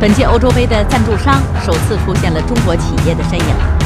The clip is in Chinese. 本届欧洲杯的赞助商首次出现了中国企业的身影。